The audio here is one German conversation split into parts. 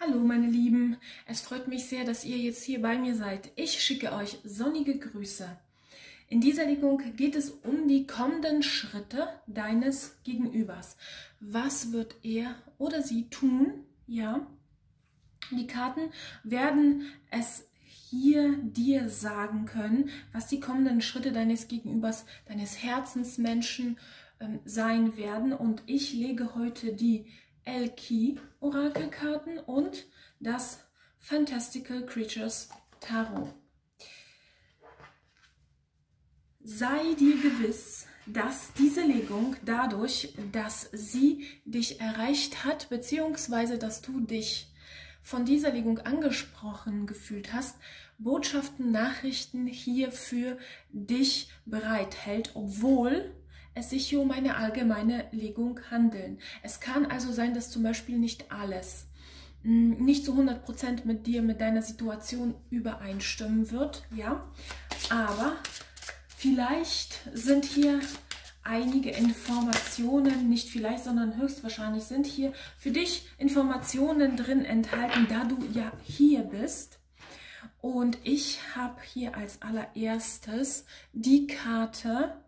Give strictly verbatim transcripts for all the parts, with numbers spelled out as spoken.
Hallo meine Lieben, es freut mich sehr, dass ihr jetzt hier bei mir seid. Ich schicke euch sonnige Grüße. In dieser Legung geht es um die kommenden Schritte deines Gegenübers. Was wird er oder sie tun? Ja, die Karten werden es hier dir sagen können, was die kommenden Schritte deines Gegenübers, deines Herzensmenschen ähm, sein werden. Und ich lege heute die L K-Orakelkarten und das Fantastical Creatures Tarot. Sei dir gewiss, dass diese Legung dadurch, dass sie dich erreicht hat, beziehungsweise dass du dich von dieser Legung angesprochen gefühlt hast, Botschaften, Nachrichten hier für dich bereithält, obwohl es sich hier um eine allgemeine Legung handeln. Es kann also sein, dass zum Beispiel nicht alles, nicht zu hundert Prozent mit dir, mit deiner Situation übereinstimmen wird, ja, aber vielleicht sind hier einige Informationen, nicht vielleicht, sondern höchstwahrscheinlich sind hier für dich Informationen drin enthalten, da du ja hier bist. Und ich habe hier als allererstes die Karte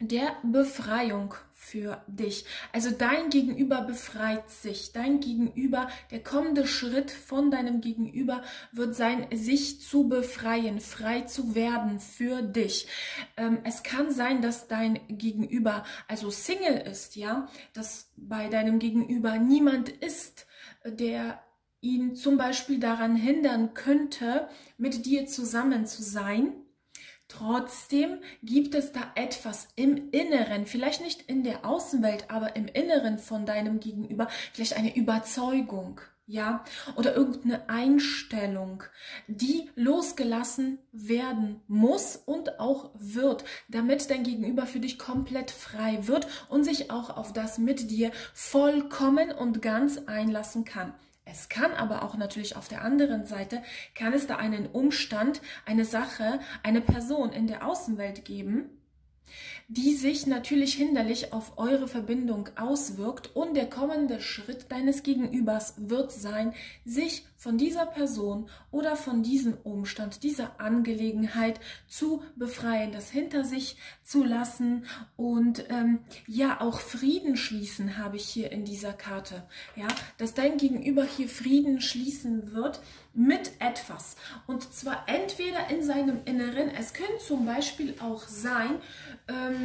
der Befreiung für dich. Also dein Gegenüber befreit sich. Dein Gegenüber, der kommende Schritt von deinem Gegenüber wird sein, sich zu befreien, frei zu werden für dich. Ähm, es kann sein, dass dein Gegenüber also Single ist, ja, dass bei deinem Gegenüber niemand ist, der ihn zum Beispiel daran hindern könnte, mit dir zusammen zu sein. Trotzdem gibt es da etwas im Inneren, vielleicht nicht in der Außenwelt, aber im Inneren von deinem Gegenüber, vielleicht eine Überzeugung, ja, oder irgendeine Einstellung, die losgelassen werden muss und auch wird, damit dein Gegenüber für dich komplett frei wird und sich auch auf das mit dir vollkommen und ganz einlassen kann. Es kann aber auch natürlich auf der anderen Seite, kann es da einen Umstand, eine Sache, eine Person in der Außenwelt geben, die sich natürlich hinderlich auf eure Verbindung auswirkt, und der kommende Schritt deines Gegenübers wird sein, sich von dieser Person oder von diesem Umstand, dieser Angelegenheit zu befreien, das hinter sich zu lassen und ähm, ja, auch Frieden schließen habe ich hier in dieser Karte, ja, dass dein Gegenüber hier Frieden schließen wird mit etwas, und zwar entweder in seinem Inneren, es können zum Beispiel auch sein, ähm,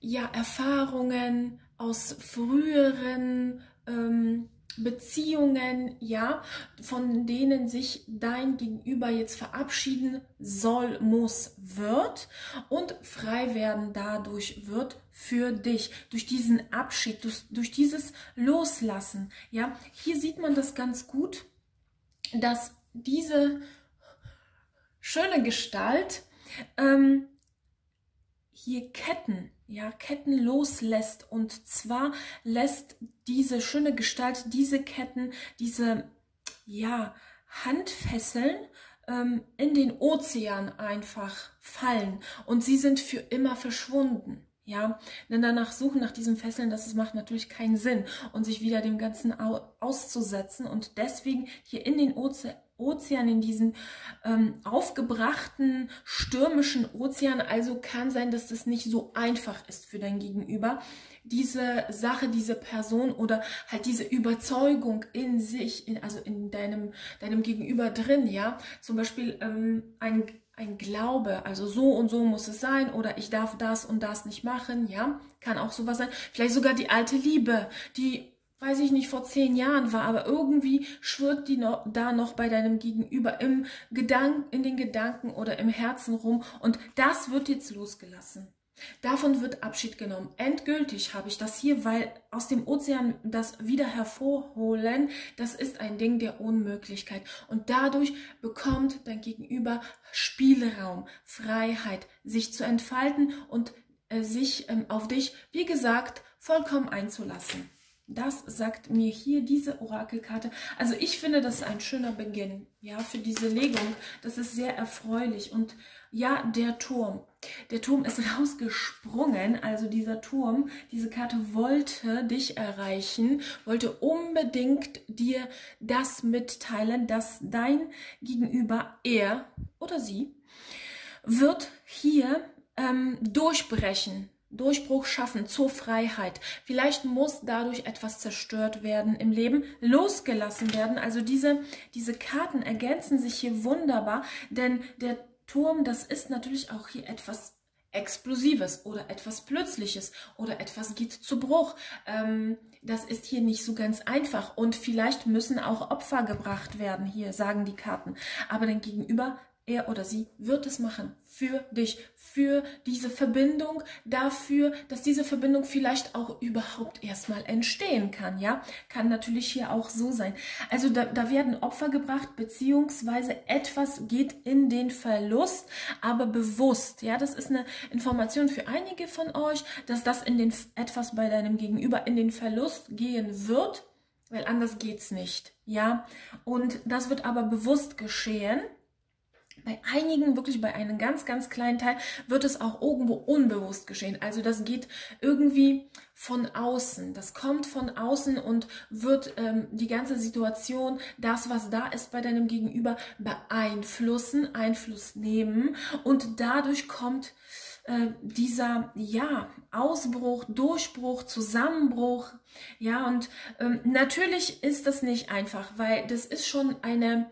ja, Erfahrungen aus früheren ähm, Beziehungen, ja, von denen sich dein Gegenüber jetzt verabschieden soll, muss, wird und frei werden dadurch wird für dich, durch diesen Abschied, durch, durch dieses Loslassen, ja. Hier sieht man das ganz gut, dass diese schöne Gestalt ähm, hier Ketten, ja, Ketten loslässt, und zwar lässt diese schöne Gestalt diese Ketten, diese, ja, Handfesseln ähm, in den Ozean einfach fallen, und sie sind für immer verschwunden, ja, denn danach suchen nach diesen Fesseln, das macht natürlich keinen Sinn, und sich wieder dem Ganzen auszusetzen, und deswegen hier in den Ozean, Ozean, in diesen ähm, aufgebrachten, stürmischen Ozean. Also kann sein, dass das nicht so einfach ist für dein Gegenüber, diese Sache, diese Person oder halt diese Überzeugung in sich, in, also in deinem, deinem Gegenüber drin, ja, zum Beispiel ähm, ein, ein Glaube, also so und so muss es sein, oder ich darf das und das nicht machen, ja, kann auch sowas sein, vielleicht sogar die alte Liebe, die, weiß ich nicht, vor zehn Jahren war, aber irgendwie schwirrt die noch, da noch bei deinem Gegenüber im Gedanken, in den Gedanken oder im Herzen rum, und das wird jetzt losgelassen. Davon wird Abschied genommen. Endgültig habe ich das hier, weil aus dem Ozean das wieder hervorholen, das ist ein Ding der Unmöglichkeit. Und dadurch bekommt dein Gegenüber Spielraum, Freiheit, sich zu entfalten und äh, sich ähm, auf dich, wie gesagt, vollkommen einzulassen. Das sagt mir hier diese Orakelkarte. Also ich finde, das ist ein schöner Beginn, ja, für diese Legung. Das ist sehr erfreulich. Und ja, der Turm. Der Turm ist rausgesprungen. Also dieser Turm, diese Karte wollte dich erreichen, wollte unbedingt dir das mitteilen, dass dein Gegenüber, er oder sie, wird hier ähm, durchbrechen. Durchbruch schaffen zur Freiheit. Vielleicht muss dadurch etwas zerstört werden im Leben, losgelassen werden. Also diese, diese Karten ergänzen sich hier wunderbar, denn der Turm, das ist natürlich auch hier etwas Explosives oder etwas Plötzliches oder etwas geht zu Bruch. Ähm, das ist hier nicht so ganz einfach und vielleicht müssen auch Opfer gebracht werden, hier sagen die Karten. Aber den Gegenüber, er oder sie wird es machen für dich, für diese Verbindung, dafür, dass diese Verbindung vielleicht auch überhaupt erstmal entstehen kann, ja? Kann natürlich hier auch so sein. Also da, da werden Opfer gebracht, beziehungsweise etwas geht in den Verlust, aber bewusst, ja? Das ist eine Information für einige von euch, dass das in den, etwas bei deinem Gegenüber in den Verlust gehen wird, weil anders geht's nicht, ja? Und das wird aber bewusst geschehen. Bei einigen, wirklich bei einem ganz, ganz kleinen Teil, wird es auch irgendwo unbewusst geschehen. Also das geht irgendwie von außen. Das kommt von außen und wird ähm, die ganze Situation, das, was da ist bei deinem Gegenüber, beeinflussen, Einfluss nehmen. Und dadurch kommt äh, dieser, ja, Ausbruch, Durchbruch, Zusammenbruch. Ja, und ähm, natürlich ist das nicht einfach, weil das ist schon eine...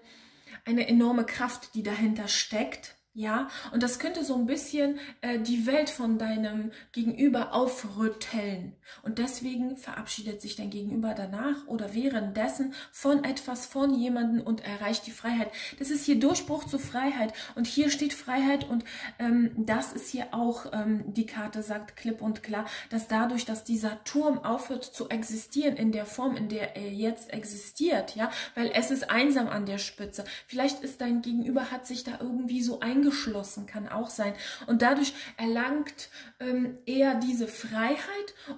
eine enorme Kraft, die dahinter steckt, ja, und das könnte so ein bisschen äh, die Welt von deinem Gegenüber aufrütteln und deswegen verabschiedet sich dein Gegenüber danach oder währenddessen von etwas, von jemandem und erreicht die Freiheit. Das ist hier Durchbruch zur Freiheit und hier steht Freiheit und ähm, das ist hier auch, ähm, die Karte sagt klipp und klar, dass dadurch, dass dieser Turm aufhört zu existieren in der Form, in der er jetzt existiert, ja, weil es ist einsam an der Spitze. Vielleicht ist dein Gegenüber, hat sich da irgendwie so ein geschlossen, kann auch sein. Und dadurch erlangt ähm, er diese Freiheit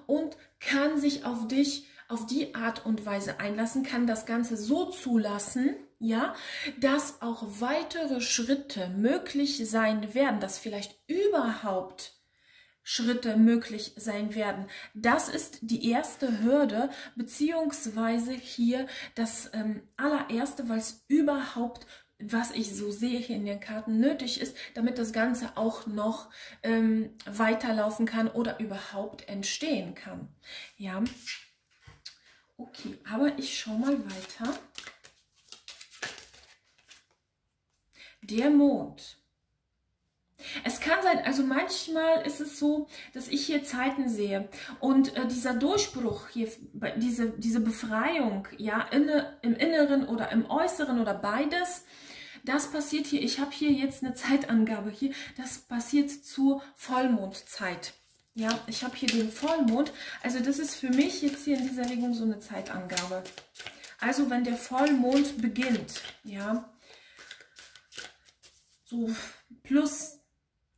und kann sich auf dich, auf die Art und Weise einlassen, kann das Ganze so zulassen, ja, dass auch weitere Schritte möglich sein werden, dass vielleicht überhaupt Schritte möglich sein werden. Das ist die erste Hürde, beziehungsweise hier das ähm, allererste, weil es überhaupt was ich so sehe hier in den Karten nötig ist, damit das Ganze auch noch ähm, weiterlaufen kann oder überhaupt entstehen kann. Ja, okay, aber ich schaue mal weiter. Der Mond. Es kann sein, also manchmal ist es so, dass ich hier Zeiten sehe und äh, dieser Durchbruch hier, diese, diese Befreiung, ja, inne, im Inneren oder im Äußeren oder beides, das passiert hier, ich habe hier jetzt eine Zeitangabe hier, das passiert zur Vollmondzeit. Ja, ich habe hier den Vollmond, also das ist für mich jetzt hier in dieser Legung so eine Zeitangabe. Also wenn der Vollmond beginnt, ja, so plus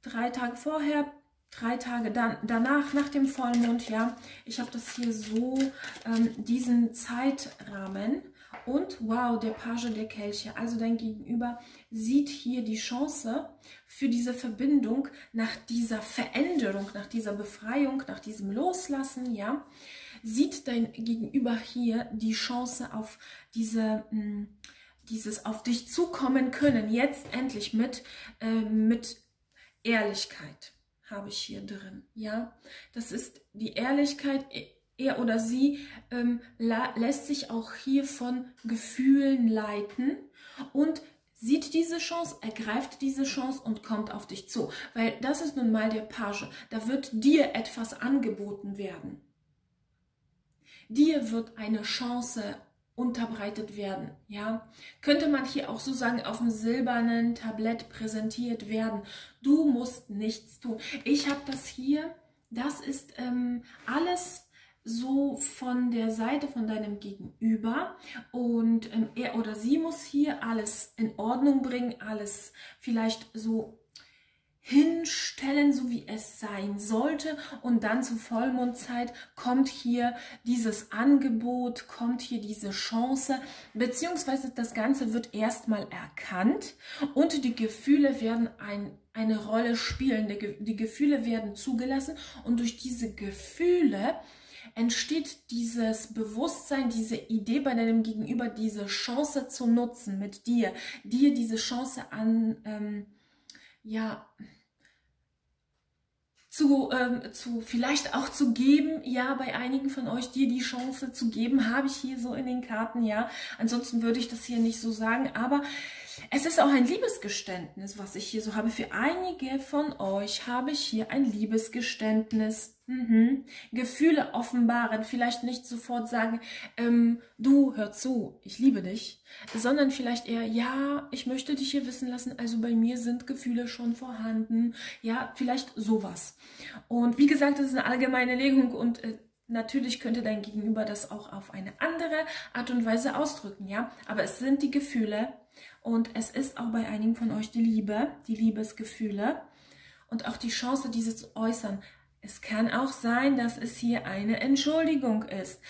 drei Tage vorher, drei Tage dann, danach, nach dem Vollmond, ja. Ich habe das hier so, ähm, diesen Zeitrahmen. Und wow, der Page der Kelche, also dein Gegenüber sieht hier die Chance für diese Verbindung nach dieser Veränderung, nach dieser Befreiung, nach diesem Loslassen, ja. Sieht dein Gegenüber hier die Chance auf diese... Mh, dieses auf dich zukommen können, jetzt endlich mit, äh, mit Ehrlichkeit habe ich hier drin, ja, das ist die Ehrlichkeit, er oder sie ähm, lässt sich auch hier von Gefühlen leiten und sieht diese Chance, ergreift diese Chance und kommt auf dich zu, weil das ist nun mal der Page, da wird dir etwas angeboten werden, dir wird eine Chance angeboten, unterbreitet werden, ja, könnte man hier auch so sagen, auf dem silbernen Tablett präsentiert werden, du musst nichts tun. Ich habe das hier, das ist ähm, alles so von der Seite von deinem Gegenüber und ähm, er oder sie muss hier alles in Ordnung bringen, alles vielleicht so hinstellen, so wie es sein sollte, und dann zur Vollmondzeit kommt hier dieses Angebot, kommt hier diese Chance, beziehungsweise das Ganze wird erstmal erkannt und die Gefühle werden ein, eine Rolle spielen, die, die Gefühle werden zugelassen und durch diese Gefühle entsteht dieses Bewusstsein, diese Idee bei deinem Gegenüber, diese Chance zu nutzen mit dir, dir diese Chance an, ähm, ja, zu, ähm, zu vielleicht auch zu geben, ja, bei einigen von euch, dir die Chance zu geben, habe ich hier so in den Karten, ja, ansonsten würde ich das hier nicht so sagen, aber es ist auch ein Liebesgeständnis, was ich hier so habe, für einige von euch habe ich hier ein Liebesgeständnis, mhm. Gefühle offenbaren, vielleicht nicht sofort sagen, ähm, du, hör zu, ich liebe dich, sondern vielleicht eher, ja, ich möchte dich hier wissen lassen, also bei mir sind Gefühle schon vorhanden, ja, vielleicht sowas. Und wie gesagt, das ist eine allgemeine Legung und äh, natürlich könnte dein Gegenüber das auch auf eine andere Art und Weise ausdrücken, ja, aber es sind die Gefühle und es ist auch bei einigen von euch die Liebe, die Liebesgefühle und auch die Chance, diese zu äußern. Es kann auch sein, dass es hier eine Entschuldigung ist.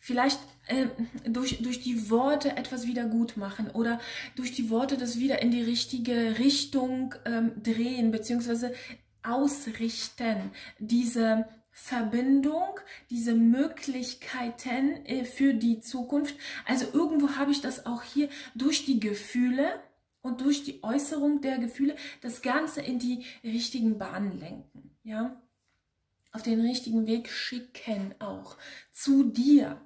Vielleicht äh, durch, durch die Worte etwas wieder gut machen oder durch die Worte das wieder in die richtige Richtung ähm, drehen bzw. ausrichten, diese Verbindung, diese Möglichkeiten äh, für die Zukunft. Also irgendwo habe ich das auch hier durch die Gefühle und durch die Äußerung der Gefühle das Ganze in die richtigen Bahnen lenken, ja, auf den richtigen Weg schicken auch zu dir.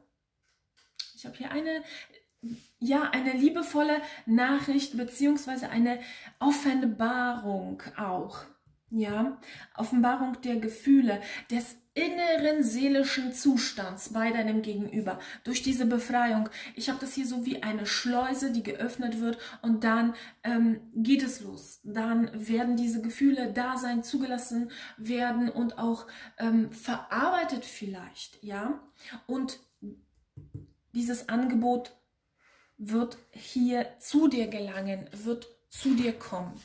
Ich habe hier eine, ja, eine liebevolle Nachricht beziehungsweise eine Offenbarung auch. Ja, Offenbarung der Gefühle, des inneren seelischen Zustands bei deinem Gegenüber, durch diese Befreiung. Ich habe das hier so wie eine Schleuse, die geöffnet wird und dann ähm, geht es los. Dann werden diese Gefühle da sein, zugelassen werden und auch ähm, verarbeitet vielleicht, ja. Und dieses Angebot wird hier zu dir gelangen, wird zu dir kommen.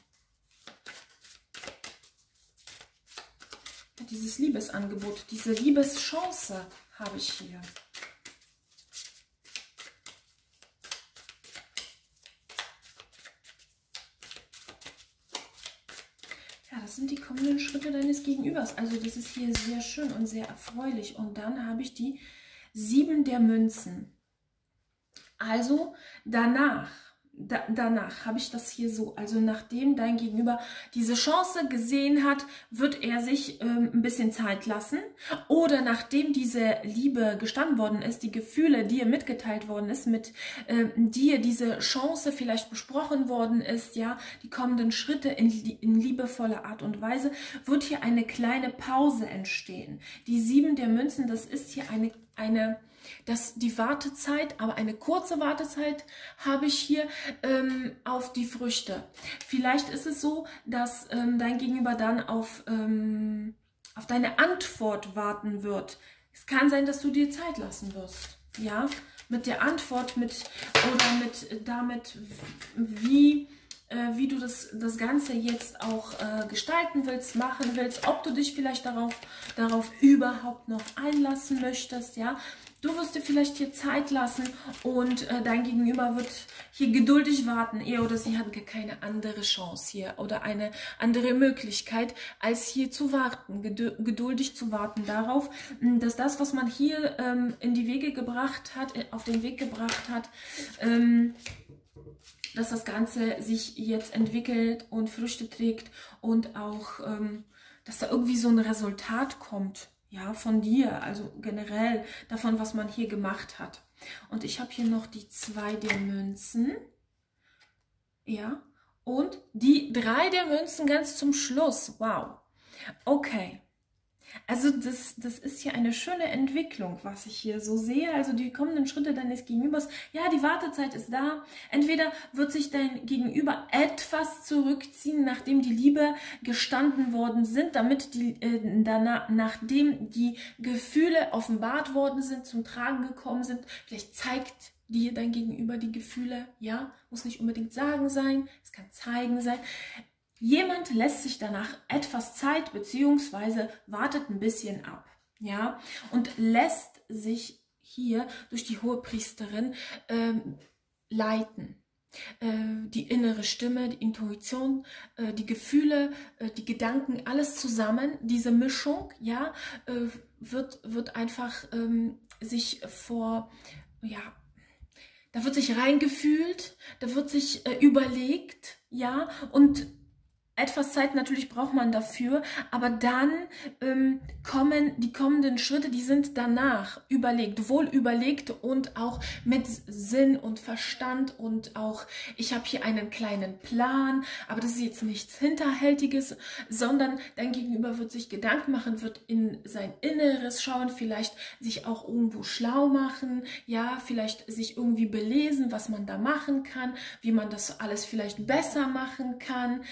Dieses Liebesangebot, diese Liebeschance habe ich hier. Ja, das sind die kommenden Schritte deines Gegenübers. Also das ist hier sehr schön und sehr erfreulich. Und dann habe ich die sieben der Münzen. Also danach. Da, danach habe ich das hier so, also nachdem dein Gegenüber diese Chance gesehen hat, wird er sich ähm, ein bisschen Zeit lassen oder nachdem diese Liebe gestanden worden ist, die Gefühle dir mitgeteilt worden ist, mit ähm, dir diese Chance vielleicht besprochen worden ist, ja, die kommenden Schritte in, in liebevoller Art und Weise, wird hier eine kleine Pause entstehen. Die sieben der Münzen, das ist hier eine, eine dass die Wartezeit, aber eine kurze Wartezeit habe ich hier ähm, auf die Früchte. Vielleicht ist es so, dass ähm, dein Gegenüber dann auf, ähm, auf deine Antwort warten wird. Es kann sein, dass du dir Zeit lassen wirst, ja, mit der Antwort, mit oder mit damit, wie wie du das, das Ganze jetzt auch äh, gestalten willst, machen willst, ob du dich vielleicht darauf, darauf überhaupt noch einlassen möchtest, ja. Du wirst dir vielleicht hier Zeit lassen und äh, dein Gegenüber wird hier geduldig warten. Er oder sie hat gar keine andere Chance hier oder eine andere Möglichkeit, als hier zu warten, geduldig zu warten darauf, dass das, was man hier ähm, in die Wege gebracht hat, auf den Weg gebracht hat, ähm, dass das Ganze sich jetzt entwickelt und Früchte trägt und auch, ähm, dass da irgendwie so ein Resultat kommt, ja, von dir, also generell davon, was man hier gemacht hat. Und ich habe hier noch die zwei der Münzen, ja, und die drei der Münzen ganz zum Schluss, wow, okay. Also das, das ist hier eine schöne Entwicklung, was ich hier so sehe. Also die kommenden Schritte deines Gegenübers, ja, die Wartezeit ist da. Entweder wird sich dein Gegenüber etwas zurückziehen, nachdem die Liebe gestanden worden sind, damit die, äh, danach, nachdem die Gefühle offenbart worden sind, zum Tragen gekommen sind. Vielleicht zeigt dir dein Gegenüber die Gefühle, ja, muss nicht unbedingt sagen sein, es kann zeigen sein. Jemand lässt sich danach etwas Zeit bzw. wartet ein bisschen ab, ja, und lässt sich hier durch die Hohepriesterin ähm, leiten. Äh, die innere Stimme, die Intuition, äh, die Gefühle, äh, die Gedanken, alles zusammen, diese Mischung, ja, äh, wird, wird einfach ähm, sich vor, ja, da wird sich reingefühlt, da wird sich äh, überlegt, ja, und etwas Zeit natürlich braucht man dafür, aber dann ähm, kommen die kommenden Schritte, die sind danach überlegt, wohl überlegt und auch mit Sinn und Verstand und auch, ich habe hier einen kleinen Plan, aber das ist jetzt nichts Hinterhältiges, sondern dein Gegenüber wird sich Gedanken machen, wird in sein Inneres schauen, vielleicht sich auch irgendwo schlau machen, ja, vielleicht sich irgendwie belesen, was man da machen kann, wie man das alles vielleicht besser machen kann,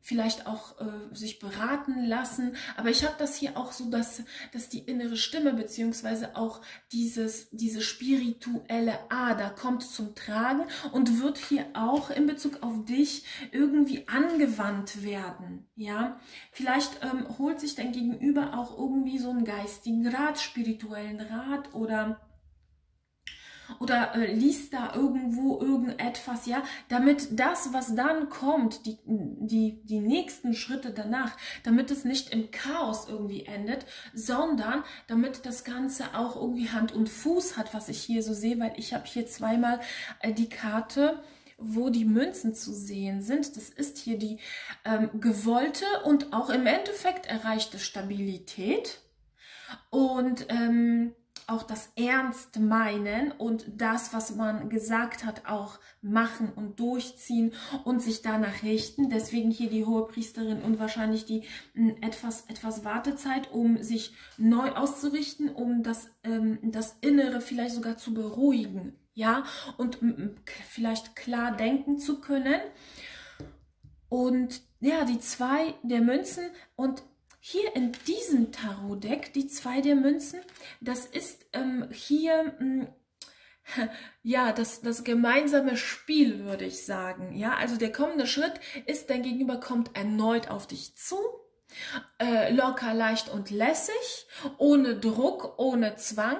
vielleicht auch äh, sich beraten lassen, aber ich habe das hier auch so, dass, dass die innere Stimme beziehungsweise auch dieses, diese spirituelle Ader kommt zum Tragen und wird hier auch in Bezug auf dich irgendwie angewandt werden, ja. Vielleicht ähm, holt sich dein Gegenüber auch irgendwie so einen geistigen Rat, spirituellen Rat oder Oder äh, liest da irgendwo irgendetwas, ja, damit das, was dann kommt, die, die, die nächsten Schritte danach, damit es nicht im Chaos irgendwie endet, sondern damit das Ganze auch irgendwie Hand und Fuß hat, was ich hier so sehe, weil ich habe hier zweimal äh, die Karte, wo die Münzen zu sehen sind. Das ist hier die ähm, gewollte und auch im Endeffekt erreichte Stabilität und ähm, auch das Ernst meinen und das, was man gesagt hat, auch machen und durchziehen und sich danach richten. Deswegen hier die Hohepriesterin und wahrscheinlich die m, etwas, etwas Wartezeit, um sich neu auszurichten, um das, ähm, das Innere vielleicht sogar zu beruhigen, ja, und m, vielleicht klar denken zu können. Und ja, die zwei der Münzen und hier in diesem Tarotdeck, die zwei der Münzen, das ist ähm, hier mh, ja, das, das gemeinsame Spiel, würde ich sagen. Ja? Also der kommende Schritt ist, dein Gegenüber kommt erneut auf dich zu, äh, locker, leicht und lässig, ohne Druck, ohne Zwang.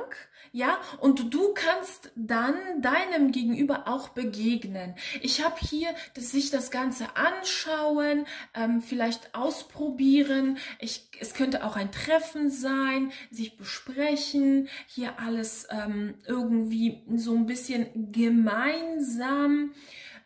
Ja, und du kannst dann deinem Gegenüber auch begegnen. Ich habe hier, dass sich das Ganze anschauen, ähm, vielleicht ausprobieren. Ich, es könnte auch ein Treffen sein, sich besprechen, hier alles ähm, irgendwie so ein bisschen gemeinsam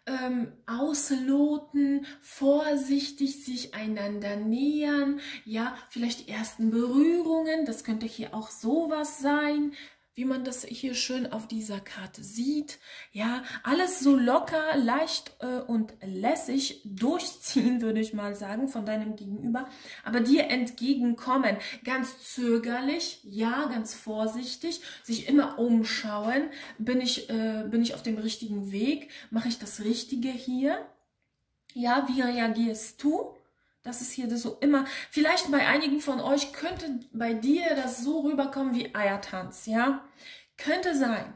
ähm, ausloten, vorsichtig sich einander nähern. Ja, vielleicht die ersten Berührungen, das könnte hier auch sowas sein, wie man das hier schön auf dieser Karte sieht. Ja, alles so locker, leicht äh, und lässig durchziehen, würde ich mal sagen, von deinem Gegenüber. Aber dir entgegenkommen, ganz zögerlich, ja, ganz vorsichtig, sich immer umschauen. Bin ich, äh, bin ich auf dem richtigen Weg? Mache ich das Richtige hier? Ja, wie reagierst du? Das ist hier das so immer, vielleicht bei einigen von euch könnte bei dir das so rüberkommen wie Eiertanz, ja? Könnte sein.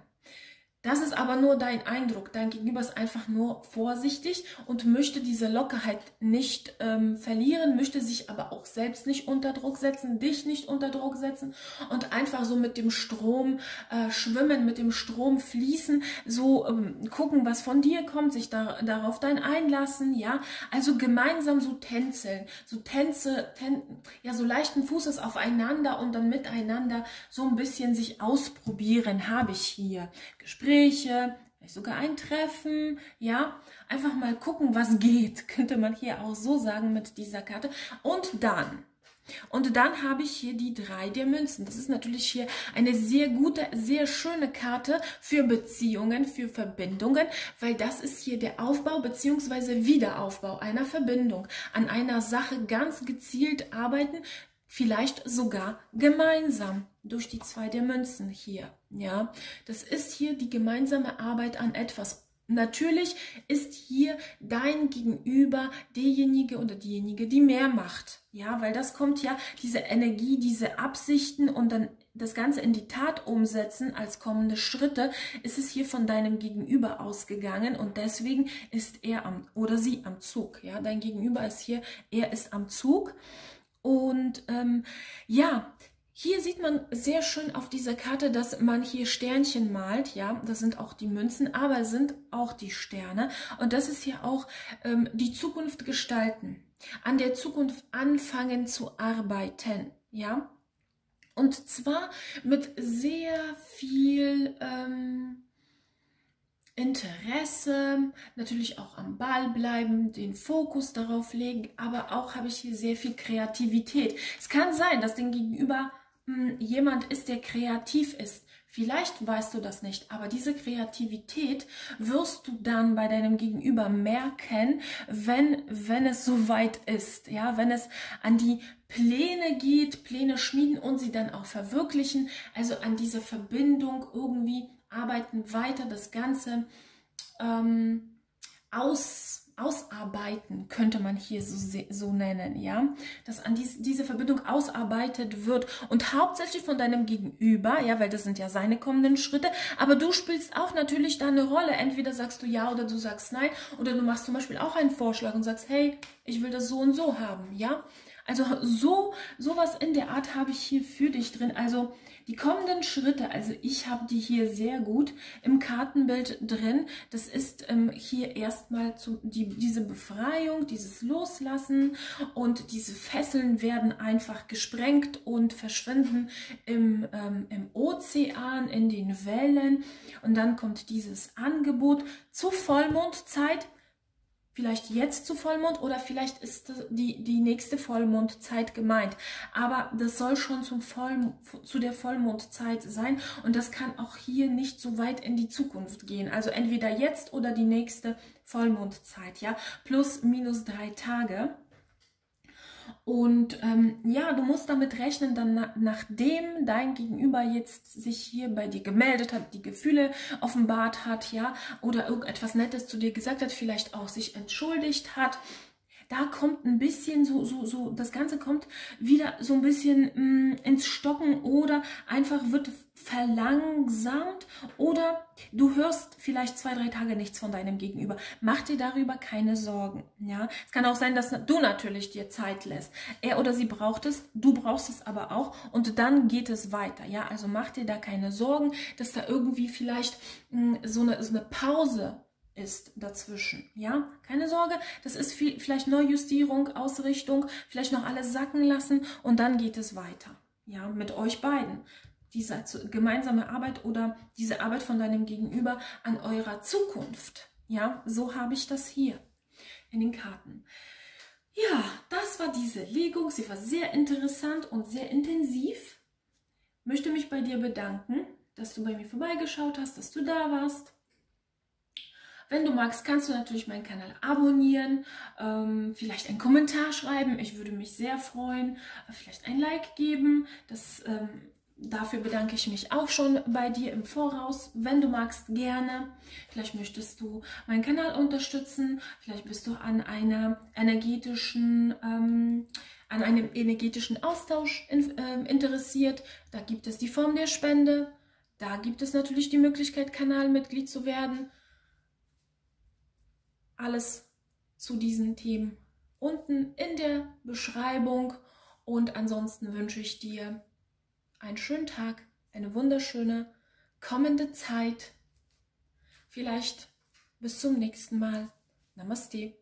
Das ist aber nur dein Eindruck. Dein Gegenüber ist einfach nur vorsichtig und möchte diese Lockerheit nicht ähm, verlieren, möchte sich aber auch selbst nicht unter Druck setzen, dich nicht unter Druck setzen und einfach so mit dem Strom äh, schwimmen, mit dem Strom fließen, so ähm, gucken, was von dir kommt, sich da, darauf dann einlassen, ja. Also gemeinsam so tänzeln, so Tänze, tän ja, so leichten Fußes aufeinander und dann miteinander so ein bisschen sich ausprobieren, habe ich hier. Gespräch, vielleicht sogar ein Treffen, ja, einfach mal gucken, was geht, könnte man hier auch so sagen mit dieser Karte. Und dann, und dann habe ich hier die drei der Münzen. Das ist natürlich hier eine sehr gute, sehr schöne Karte für Beziehungen, für Verbindungen, weil das ist hier der Aufbau bzw. Wiederaufbau einer Verbindung. An einer Sache ganz gezielt arbeiten, vielleicht sogar gemeinsam durch die zwei der Münzen hier, ja. Das ist hier die gemeinsame Arbeit an etwas. Natürlich ist hier dein Gegenüber derjenige oder diejenige, die mehr macht, ja, weil das kommt ja, diese Energie, diese Absichten und dann das Ganze in die Tat umsetzen als kommende Schritte, ist es hier von deinem Gegenüber ausgegangen und deswegen ist er am, oder sie am Zug. Ja, dein Gegenüber ist hier, er ist am Zug und ähm, ja, hier sieht man sehr schön auf dieser Karte, dass man hier Sternchen malt, ja, das sind auch die Münzen, aber sind auch die Sterne und das ist hier auch ähm, die Zukunft gestalten, an der Zukunft anfangen zu arbeiten, ja, und zwar mit sehr viel ähm, Interesse, natürlich auch am Ball bleiben, den Fokus darauf legen, aber auch habe ich hier sehr viel Kreativität. Es kann sein, dass dem Gegenüber jemand ist, der kreativ ist. Vielleicht weißt du das nicht, aber diese Kreativität wirst du dann bei deinem Gegenüber merken, wenn, wenn es soweit ist, ja, wenn es an die Pläne geht, Pläne schmieden und sie dann auch verwirklichen, also an diese Verbindung irgendwie arbeiten, weiter das Ganze ähm, aus, ausarbeiten, könnte man hier so, so nennen, ja, dass an dies, diese Verbindung ausarbeitet wird und hauptsächlich von deinem Gegenüber, ja, weil das sind ja seine kommenden Schritte, aber du spielst auch natürlich da eine Rolle, entweder sagst du ja oder du sagst nein oder du machst zum Beispiel auch einen Vorschlag und sagst, hey, ich will das so und so haben, ja, also so sowas in der Art habe ich hier für dich drin, also die kommenden Schritte, also ich habe die hier sehr gut im Kartenbild drin. Das ist ähm, hier erstmal zu, die, diese Befreiung, dieses Loslassen und diese Fesseln werden einfach gesprengt und verschwinden im, ähm, im Ozean, in den Wellen. Und dann kommt dieses Angebot zu Vollmondzeit. Vielleicht jetzt zu Vollmond oder vielleicht ist die, die nächste Vollmondzeit gemeint. Aber das soll schon zum Voll, zu der Vollmondzeit sein und das kann auch hier nicht so weit in die Zukunft gehen. Also entweder jetzt oder die nächste Vollmondzeit, ja, plus minus drei Tage. Und ähm, ja, du musst damit rechnen, dann na nachdem dein Gegenüber jetzt sich hier bei dir gemeldet hat, die Gefühle offenbart hat, ja, oder irgendetwas Nettes zu dir gesagt hat, vielleicht auch sich entschuldigt hat, da kommt ein bisschen so, so, so, das Ganze kommt wieder so ein bisschen mh, ins Stocken oder einfach wird verlangsamt oder du hörst vielleicht zwei, drei Tage nichts von deinem Gegenüber. Mach dir darüber keine Sorgen, ja. Es kann auch sein, dass du natürlich dir Zeit lässt. Er oder sie braucht es, du brauchst es aber auch und dann geht es weiter, ja. Also mach dir da keine Sorgen, dass da irgendwie vielleicht mh, so eine, so eine Pause ist dazwischen, ja, keine Sorge, das ist viel, vielleicht Neujustierung, Ausrichtung, vielleicht noch alles sacken lassen und dann geht es weiter, ja, mit euch beiden, diese gemeinsame Arbeit oder diese Arbeit von deinem Gegenüber an eurer Zukunft, ja, so habe ich das hier in den Karten. Ja, das war diese Legung, sie war sehr interessant und sehr intensiv, möchte mich bei dir bedanken, dass du bei mir vorbeigeschaut hast, dass du da warst. Wenn du magst, kannst du natürlich meinen Kanal abonnieren, ähm, vielleicht einen Kommentar schreiben, ich würde mich sehr freuen, vielleicht ein Like geben, das, ähm, dafür bedanke ich mich auch schon bei dir im Voraus, wenn du magst, gerne, vielleicht möchtest du meinen Kanal unterstützen, vielleicht bist du an einer energetischen, ähm, an einem energetischen Austausch in, äh, interessiert, da gibt es die Form der Spende, da gibt es natürlich die Möglichkeit, Kanalmitglied zu werden. Alles zu diesen Themen unten in der Beschreibung und ansonsten wünsche ich dir einen schönen Tag, eine wunderschöne kommende Zeit. Vielleicht bis zum nächsten Mal. Namaste.